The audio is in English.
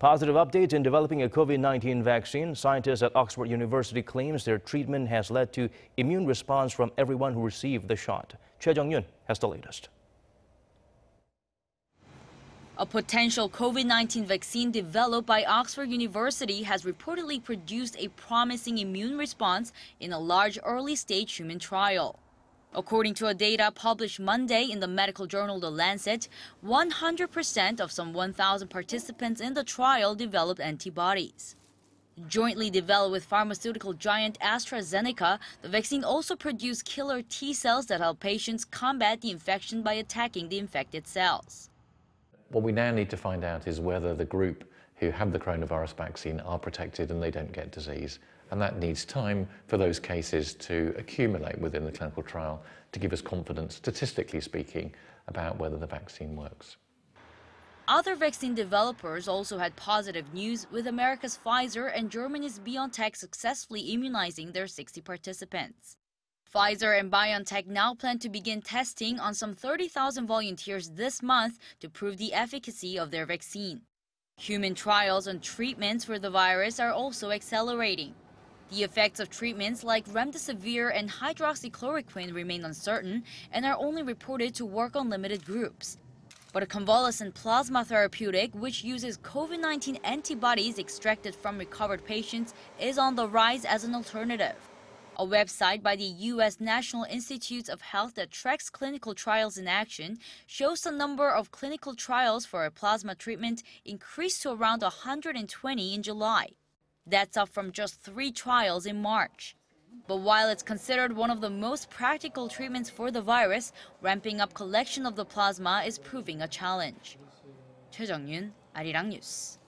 Positive updates in developing a COVID-19 vaccine. Scientists at Oxford University claims their treatment has led to immune response from everyone who received the shot. Choi Jeong-yoon has the latest. A potential COVID-19 vaccine developed by Oxford University has reportedly produced a promising immune response in a large early-stage human trial. According to a data published Monday in the medical journal The Lancet, 100% of some 1,000 participants in the trial developed antibodies. Jointly developed with pharmaceutical giant AstraZeneca, the vaccine also produced killer T cells that help patients combat the infection by attacking the infected cells. What we now need to find out is whether the group who had the coronavirus vaccine are protected and they don't get disease. And that needs time for those cases to accumulate within the clinical trial to give us confidence, statistically speaking, about whether the vaccine works. Other vaccine developers also had positive news, with America's Pfizer and Germany's BioNTech successfully immunizing their 60 participants. Pfizer and BioNTech now plan to begin testing on some 30,000 volunteers this month to prove the efficacy of their vaccine. Human trials on treatments for the virus are also accelerating. The effects of treatments like remdesivir and hydroxychloroquine remain uncertain and are only reported to work on limited groups. But a convalescent plasma therapeutic, which uses COVID-19 antibodies extracted from recovered patients, is on the rise as an alternative. A website by the U.S. National Institutes of Health that tracks clinical trials in action shows the number of clinical trials for a plasma treatment increased to around 120 in July. That's up from just 3 trials in March. But while it's considered one of the most practical treatments for the virus, ramping up collection of the plasma is proving a challenge. Choi Jeong-yoon, Arirang News.